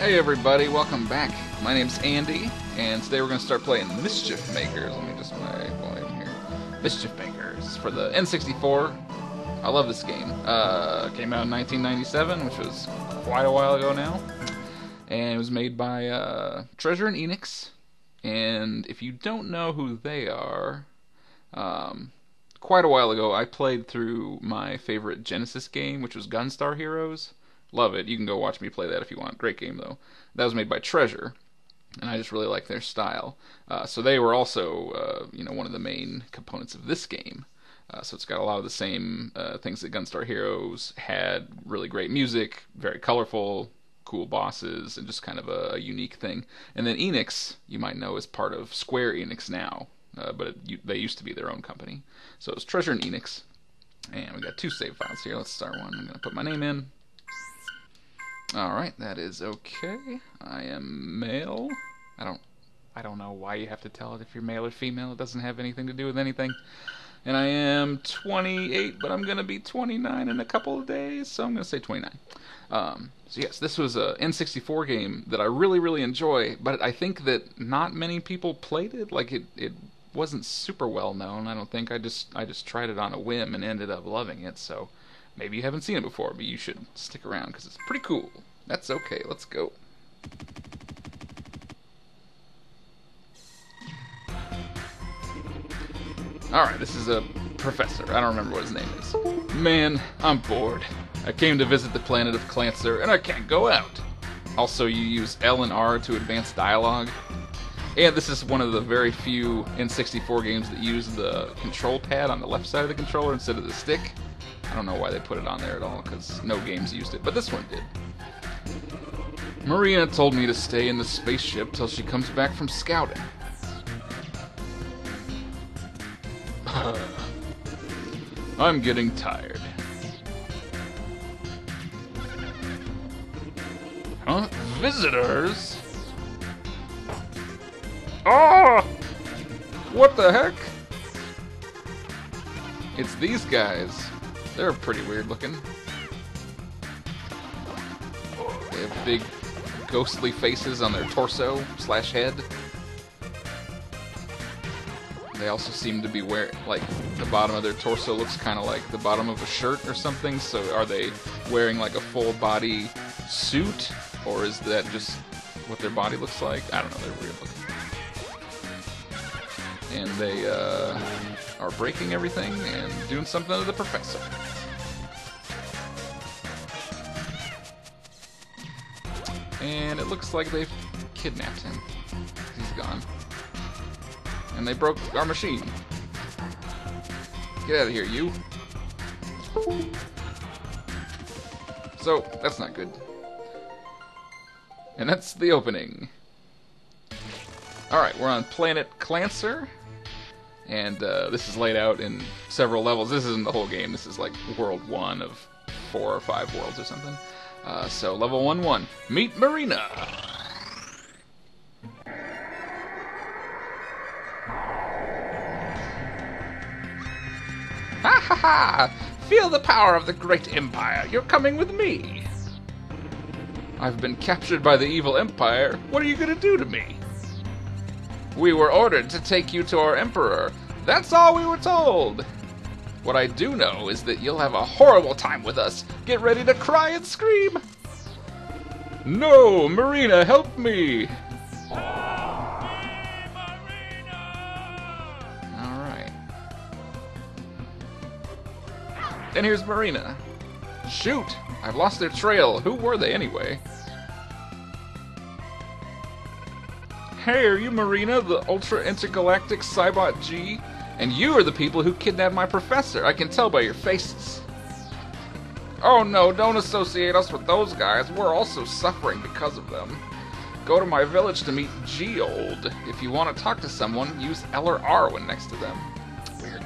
Hey everybody, welcome back. My name's Andy, and today we're going to start playing Mischief Makers. Let me just my volume here. Mischief Makers for the N64. I love this game. Came out in 1997, which was quite a while ago now. And it was made by Treasure and Enix. And if you don't know who they are, quite a while ago I played through my favorite Genesis game, which was Gunstar Heroes. Love it. You can go watch me play that if you want. Great game, though. That was made by Treasure, and I just really like their style. So they were also, you know, one of the main components of this game. So it's got a lot of the same things that Gunstar Heroes had. Really great music, very colorful, cool bosses, and just kind of a unique thing. And then Enix, you might know, is part of Square Enix now, but they used to be their own company. So it was Treasure and Enix, and we got two save files here. Let's start one. I'm going to put my name in. Alright, that is okay. I am male. I don't know why you have to tell it if you're male or female. It doesn't have anything to do with anything. And I am 28, but I'm going to be 29 in a couple of days, so I'm going to say 29. So yes, this was a N64 game that I really, really enjoy, but I think that not many people played it. Like, it wasn't super well known, I don't think. I just tried it on a whim and ended up loving it, so... Maybe you haven't seen it before, but you should stick around because it's pretty cool. That's okay, let's go. Alright, this is a professor. I don't remember what his name is. Man, I'm bored. I came to visit the planet of Clanser, and I can't go out. Also, you use L and R to advance dialogue. And this is one of the very few N64 games that use the control pad on the left side of the controller instead of the stick. I don't know why they put it on there at all, because no games used it, but this one did. Marina told me to stay in the spaceship till she comes back from scouting. I'm getting tired. Huh? Visitors? Oh! What the heck? It's these guys. They're pretty weird looking. They have big ghostly faces on their torso / head. They also seem to be wearing, like, the bottom of their torso looks kind of like the bottom of a shirt or something, so are they wearing like a full body suit? Or is that just what their body looks like? I don't know, they're weird looking. And they are breaking everything and doing something to the professor. And it looks like they've kidnapped him. He's gone. And they broke our machine. Get out of here, you. So, that's not good. And that's the opening. Alright, we're on planet Clanser. And this is laid out in several levels. This isn't the whole game. This is like world 1 of 4 or 5 worlds or something. So level 1-1. Meet Marina! Ha ha ha! Feel the power of the great empire. You're coming with me. I've been captured by the Evil Empire. What are you gonna do to me? We were ordered to take you to our emperor. That's all we were told. What I do know is that you'll have a horrible time with us. Get ready to cry and scream. No, Marina, help me. Oh, Marina! All right. And here's Marina. Shoot, I've lost their trail. Who were they anyway? Hey, are you Marina, the Ultra Intergalactic Cybot-G? And you are the people who kidnapped my professor. I can tell by your faces. Oh no, don't associate us with those guys. We're also suffering because of them. Go to my village to meet G-Old. If you want to talk to someone, use L or R when next to them. Weird.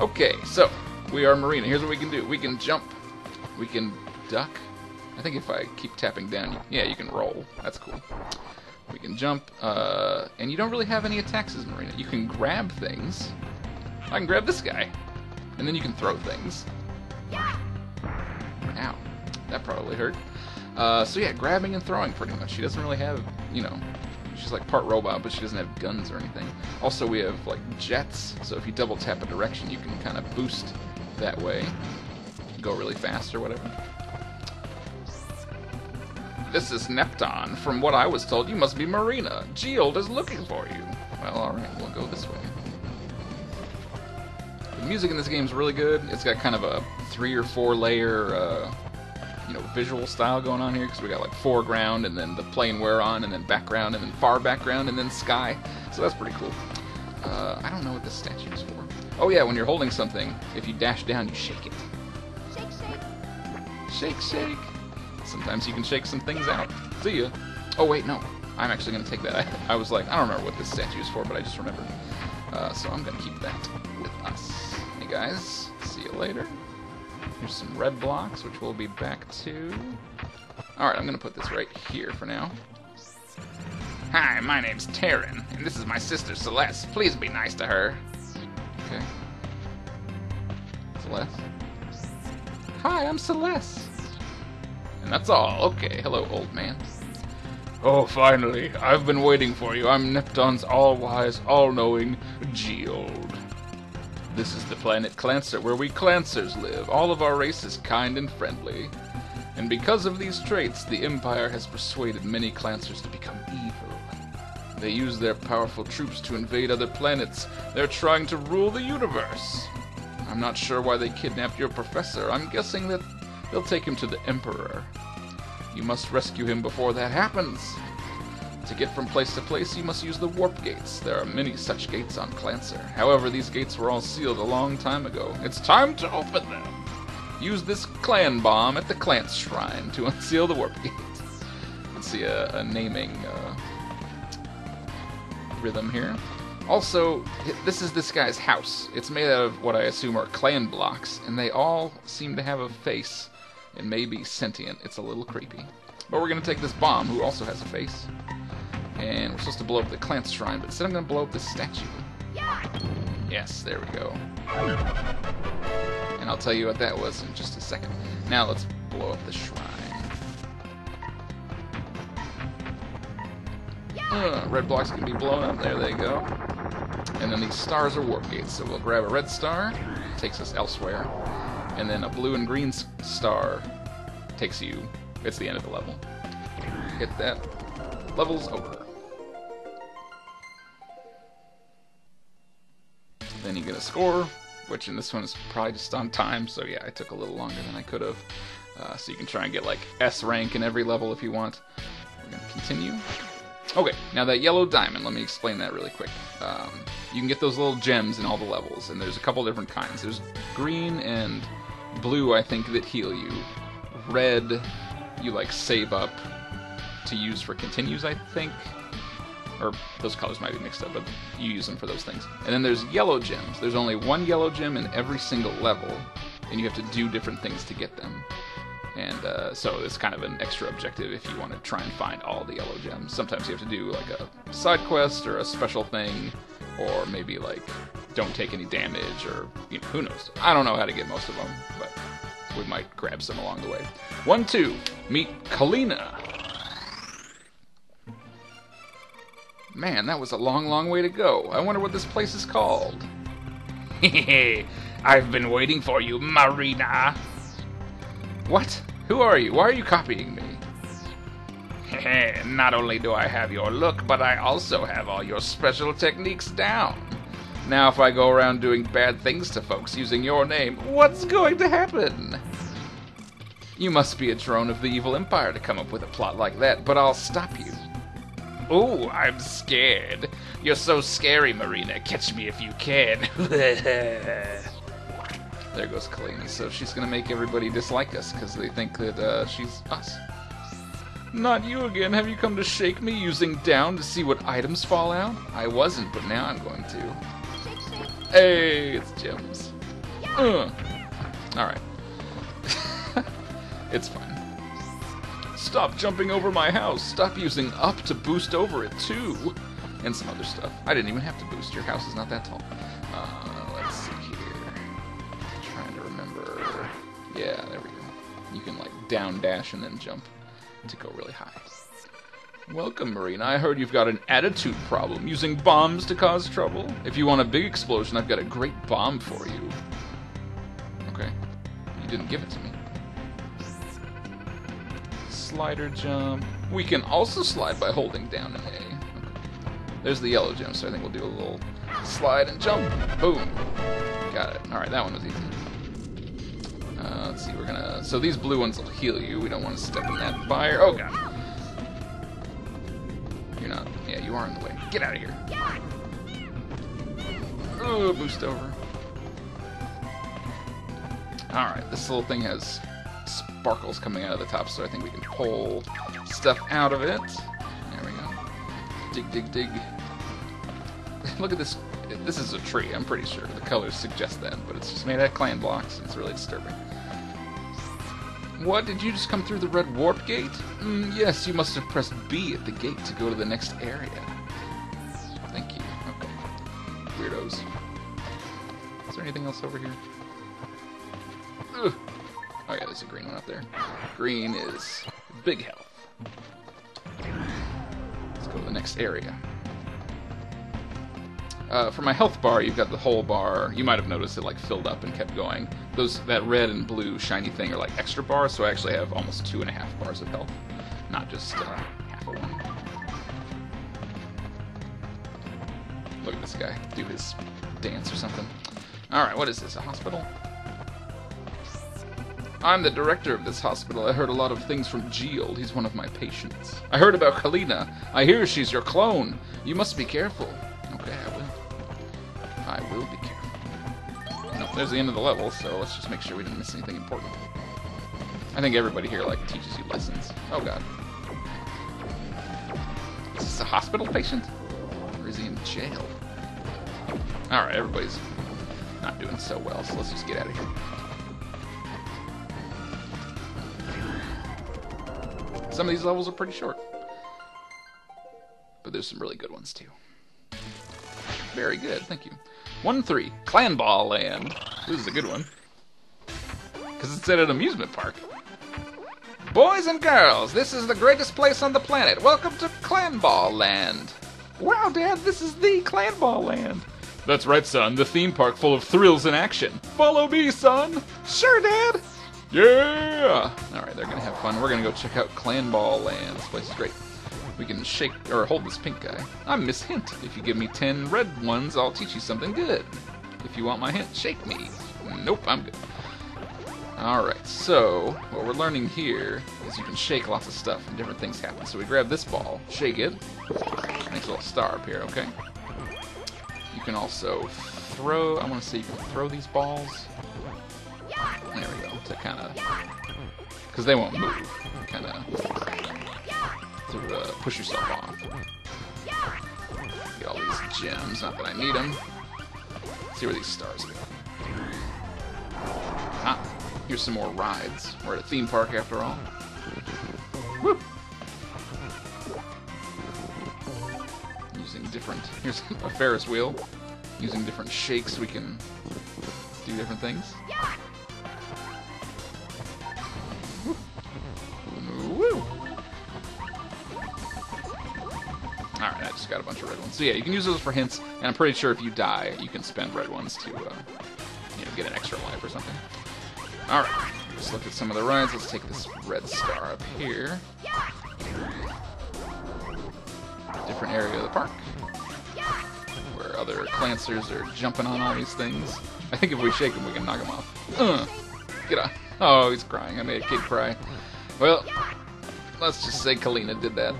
Okay, so, we are Marina. Here's what we can do. We can jump. We can duck. I think if I keep tapping down, yeah, you can roll. That's cool. We can jump, and you don't really have any attacks as Marina. You can grab things. I can grab this guy. And then you can throw things. Yeah. Ow. That probably hurt. So yeah, grabbing and throwing pretty much. She doesn't really have, you know, she's like part robot, but she doesn't have guns or anything. Also we have like jets, so if you double tap a direction you can kind of boost that way, go really fast or whatever. This is Neptune. From what I was told, you must be Marina. Geode is looking for you. Well, alright, we'll go this way. The music in this game is really good. It's got kind of a 3 or 4 layer, you know, visual style going on here, because we got like foreground, and then the plane we're on, and then background, and then far background, and then sky. So that's pretty cool. I don't know what this statue is for. Oh yeah, when you're holding something, if you dash down, you shake it. Shake, shake. Shake, shake. Sometimes you can shake some things out. See ya. Oh wait, no. I'm actually going to take that. I was like, I don't remember what this statue is for, but I just remembered. So I'm going to keep that with us. Hey guys, see you later. Here's some red blocks, which we'll be back to. Alright, I'm going to put this right here for now. Hi, my name's Taryn, and this is my sister Celeste. Please be nice to her. Okay. Celeste? Hi, I'm Celeste. And that's all. Okay, hello, old man. Oh, finally. I've been waiting for you. I'm Neptune's all-wise, all-knowing Geode. This is the planet Clanser, where we Clansers live. All of our race is kind and friendly. And because of these traits, the Empire has persuaded many Clansers to become evil. They use their powerful troops to invade other planets. They're trying to rule the universe. I'm not sure why they kidnapped your professor. I'm guessing that they'll take him to the Emperor. You must rescue him before that happens. To get from place to place, you must use the warp gates. There are many such gates on Clanser. However, these gates were all sealed a long time ago. It's time to open them! Use this clan bomb at the Clan Shrine to unseal the warp gates. Let's see a naming rhythm here. Also, this is this guy's house. It's made out of what I assume are clan blocks, and they all seem to have a face. It may be sentient. It's a little creepy. But we're going to take this bomb, who also has a face. And we're supposed to blow up the Clan Shrine, but instead I'm going to blow up this statue. Yeah. Yes, there we go. And I'll tell you what that was in just a second. Now let's blow up the shrine. Yeah. Red blocks can be blown up. There they go. And then these stars are warp gates, so we'll grab a red star. It takes us elsewhere. And then a blue and green star takes you. It's the end of the level. Hit that. Level's over. Then you get a score, which in this one is probably just on time, so yeah, I took a little longer than I could have. So you can try and get like S rank in every level if you want. We're gonna continue. Okay, now that yellow diamond, let me explain that really quick. You can get those little gems in all the levels, and there's a couple different kinds. There's green and blue, I think, that heal you. Red, you like save up to use for continues, I think. Or those colors might be mixed up, but you use them for those things. And then there's yellow gems. There's only one yellow gem in every single level, and you have to do different things to get them. And so it's kind of an extra objective if you want to try and find all the yellow gems. Sometimes you have to do like a side quest or a special thing, or maybe like don't take any damage, or you know, who knows. I don't know how to get most of them, but we might grab some along the way. 1, 2, meet Calina. Man, that was a long, long way to go. I wonder what this place is called. Hehehe, I've been waiting for you, Marina. What? Who are you? Why are you copying me? Hehe, not only do I have your look, but I also have all your special techniques down. Now if I go around doing bad things to folks using your name, what's going to happen? You must be a drone of the Evil Empire to come up with a plot like that, but I'll stop you. Ooh, I'm scared. You're so scary, Marina. Catch me if you can. There goes Kalini, so she's going to make everybody dislike us, because they think that she's us. Not you again. Have you come to shake me using down to see what items fall out? I wasn't, but now I'm going to. Hey, it's gems. Alright. It's fine. Stop jumping over my house. Stop using up to boost over it, too. And some other stuff. I didn't even have to boost. Your house is not that tall. Let's see here. Yeah, there we go. You can like down dash and then jump. to go really high. Welcome, Marina. I heard you've got an attitude problem, using bombs to cause trouble. If you want a big explosion, I've got a great bomb for you. Okay. You didn't give it to me. Slider jump. We can also slide by holding down an A. Okay. There's the yellow gem, so I think we'll do a little slide and jump. Boom. Got it. Alright, that one was easy. Let's see, we're gonna... So these blue ones will heal you. We don't want to step in that fire. Oh, God. You're not. Yeah, you are in the way. Get out of here. Oh, boost over. Alright, this little thing has sparkles coming out of the top, so I think we can pull stuff out of it. There we go. Dig, dig, dig. Look at this. This is a tree, I'm pretty sure. The colors suggest that, but it's just made out of clan blocks. It's really disturbing. What? Did you just come through the red warp gate? Yes, you must have pressed B at the gate to go to the next area. Thank you. Okay. Weirdos. Is there anything else over here? Ugh. Oh yeah, there's a green one up there. Green is big health. Let's go to the next area. For my health bar, you've got the whole bar. You might have noticed it like filled up and kept going. That red and blue shiny thing are like extra bars, so I actually have almost 2.5 bars of health, not just half a one. Look at this guy do his dance or something. All right, what is this? A hospital? I'm the director of this hospital. I heard a lot of things from Geold. He's one of my patients. I heard about Calina. I hear she's your clone. You must be careful. Okay, I will. I will be careful. No, there's the end of the level, so let's just make sure we didn't miss anything important. I think everybody here, like, teaches you lessons. Oh, God. Is this a hospital patient? Or is he in jail? Alright, everybody's not doing so well, so let's just get out of here. Some of these levels are pretty short. But there's some really good ones, too. Very good, thank you. 1-3, Clanball Land. This is a good one. Because it's at an amusement park. Boys and girls, this is the greatest place on the planet. Welcome to Clanball Land. Wow, Dad, this is the Clanball Land. That's right, son. The theme park full of thrills and action. Follow me, son. Sure, Dad. Yeah. All right, they're going to have fun. We're going to go check out Clanball Land. This place is great. We can shake, or hold this pink guy. I'm Miss Hint. If you give me 10 red ones, I'll teach you something good. If you want my hint, shake me. Nope, I'm good. Alright, so, what we're learning here is you can shake lots of stuff and different things happen. So we grab this ball, shake it. Nice little star up here, okay. You can also throw, I want to say you can throw these balls. There we go, to kind of, because they won't move. Kind of... to push yourself off. Get all these gems, not that I need them. Let's see where these stars go. Ah, here's some more rides. We're at a theme park after all. Woo! Using different... Here's a Ferris wheel. Using different shakes we can do different things. Alright, I just got a bunch of red ones. So yeah, you can use those for hints, and I'm pretty sure if you die, you can spend red ones to, you know, get an extra life or something. Alright, let's look at some of the rides. Let's take this red star up here. Different area of the park, where other Clancers are jumping on all these things. I think if we shake them, we can knock them off. Get off. Oh, he's crying. I made a kid cry. Well, let's just say Calina did that.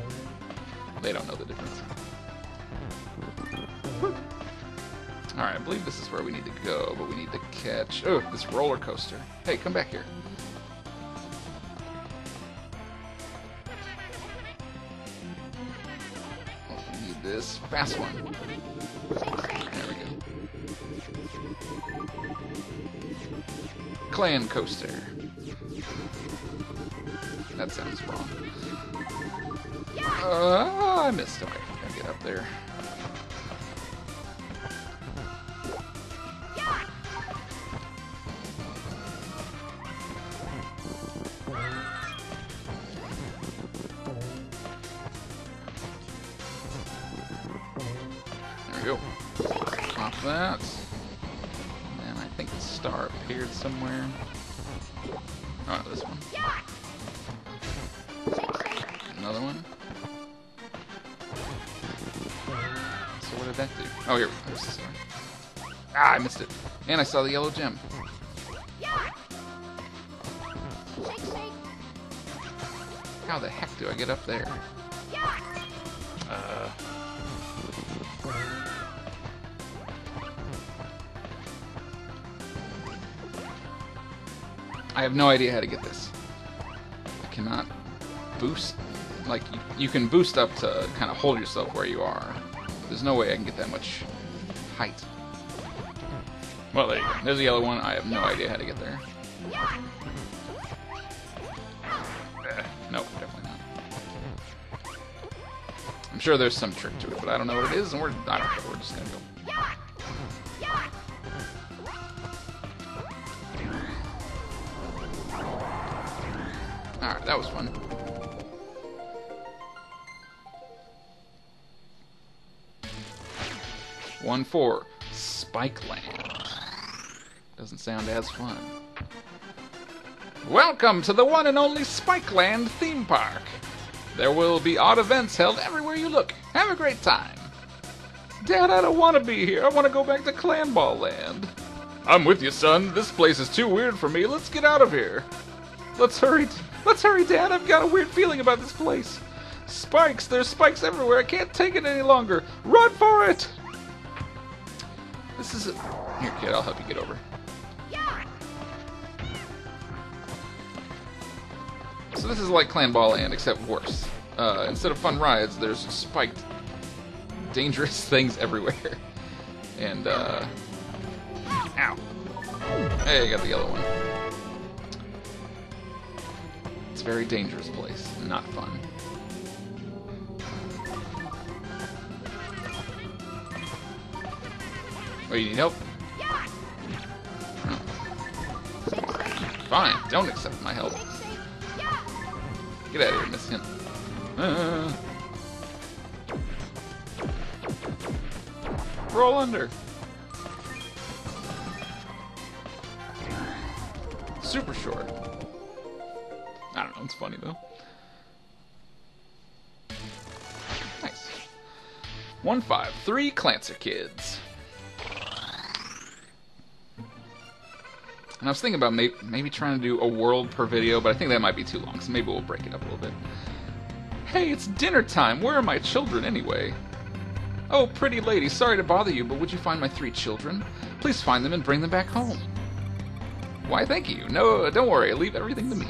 They don't know the difference. Alright, I believe this is where we need to go, but we need to catch... Oh, this roller coaster. Hey, come back here. Oh, we need this fast one. There we go. Clan coaster. That sounds wrong. I missed. Okay, gotta get up there. we go. Pop that. And I think the star appeared somewhere. Oh, this one. Another one. So what did that do? Oh, here we go. There's this one. Ah, I missed it. And I saw the yellow gem. How the heck do I get up there? I have no idea how to get this. I cannot boost. Like, you can boost up to kind of hold yourself where you are. There's no way I can get that much height. Well, there you go. There's the yellow one. I have no idea how to get there. Nope, definitely not. I'm sure there's some trick to it, but I don't know what it is, and I don't know, we're just gonna go. Alright, that was fun. One for Spike Land. Doesn't sound as fun. Welcome to the one and only Spike Land theme park. There will be odd events held everywhere you look. Have a great time. Dad, I don't want to be here. I want to go back to Clanball Land. I'm with you, son. This place is too weird for me. Let's get out of here. Let's hurry, Dad. I've got a weird feeling about this place. Spikes. There's spikes everywhere. I can't take it any longer. Run for it. This is a... Here, kid. I'll help you get over. So this is like Clanball Land, except worse. Instead of fun rides, there's spiked, dangerous things everywhere. And, ow. Hey, I got the yellow one. It's a very dangerous place. Not fun. Oh, you need help? Hmm. Fine, don't accept my help. Get out of here, miss him. Roll under. Super short. I don't know, it's funny though. Nice. 153 Clanser kids. And I was thinking about maybe trying to do a world per video, but I think that might be too long, so maybe we'll break it up a little bit. Hey, it's dinner time! Where are my children, anyway? Oh, pretty lady, sorry to bother you, but would you find my 3 children? Please find them and bring them back home. Why, thank you. No, don't worry, leave everything to me.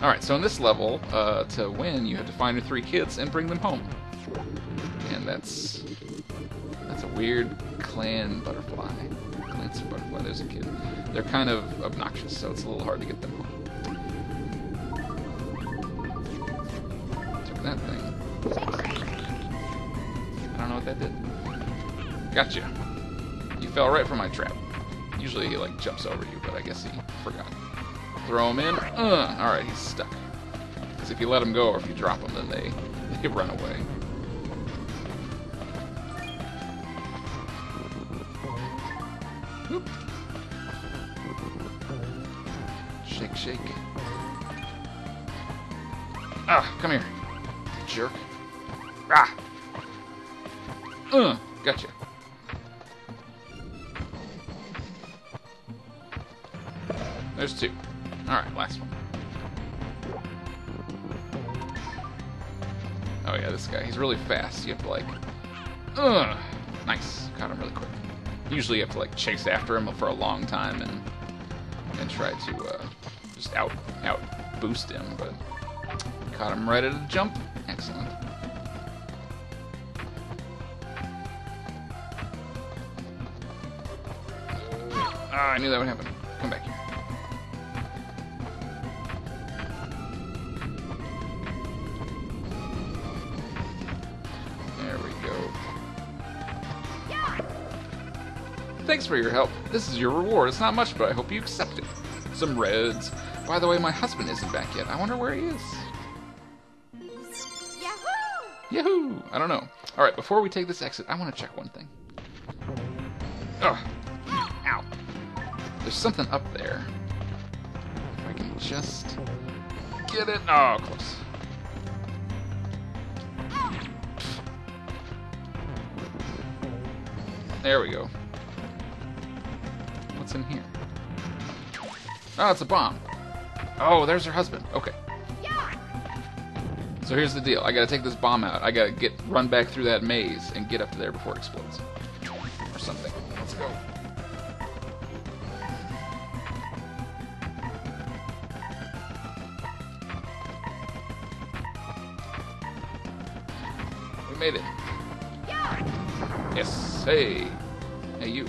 Alright, so in this level, to win, you have to find your 3 kids and bring them home. And that's a weird clan butterfly. Clanser butterfly, there's a kid. They're kind of obnoxious, so it's a little hard to get them home. Took that thing. I don't know what that did. Gotcha. You fell right from my trap. Usually he, like, jumps over you, but I guess he forgot. Throw him in. Alright, he's stuck. Because if you let him go or if you drop him, then they run away. Oop. Shake. Ah, come here, jerk. Ah. Gotcha. There's 2. All right, last one. Oh yeah, this guy. He's really fast. You have to like. Nice. Caught him really quick. Usually you have to like chase after him for a long time and try to. Just out boost him, but caught him right at a jump. Excellent. Ah, I knew that would happen. Come back here. There we go. Thanks for your help. This is your reward. It's not much, but I hope you accept it. Some reds. By the way, my husband isn't back yet. I wonder where he is. Yahoo! I don't know. All right, before we take this exit, I want to check one thing. Ugh. Ow. There's something up there. If I can just get it. Oh, close. There we go. What's in here? Oh, it's a bomb. Oh, there's her husband. Okay. So here's the deal. I gotta take this bomb out. I gotta run back through that maze and get up to there before it explodes. Or something. Let's go. We made it. Yes. Hey. Hey, you.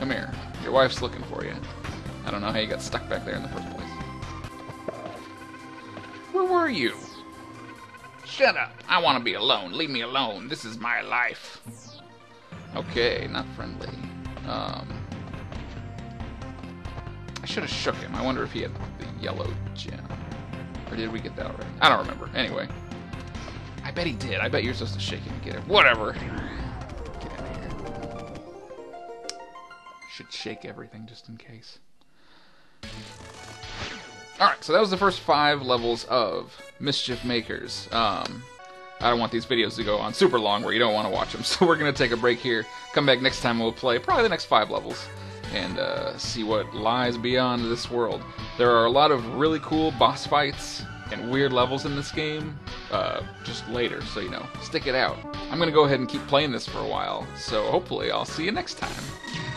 Come here. Your wife's looking for you. I don't know how you got stuck back there in the first place. Where were you? Shut up! I want to be alone. Leave me alone. This is my life. Okay, not friendly. I should have shook him. I wonder if he had the yellow gem. Or did we get that already? I don't remember. Anyway. I bet he did. I bet you're supposed to shake him and get it. Whatever! Get out of here. Should shake everything just in case. Alright, so that was the first 5 levels of Mischief Makers. I don't want these videos to go on super long where you don't want to watch them, so we're going to take a break here. Come back next time, we'll play probably the next 5 levels and see what lies beyond this world. There are a lot of really cool boss fights and weird levels in this game just later, so you know, stick it out. I'm going to go ahead and keep playing this for a while, so hopefully I'll see you next time.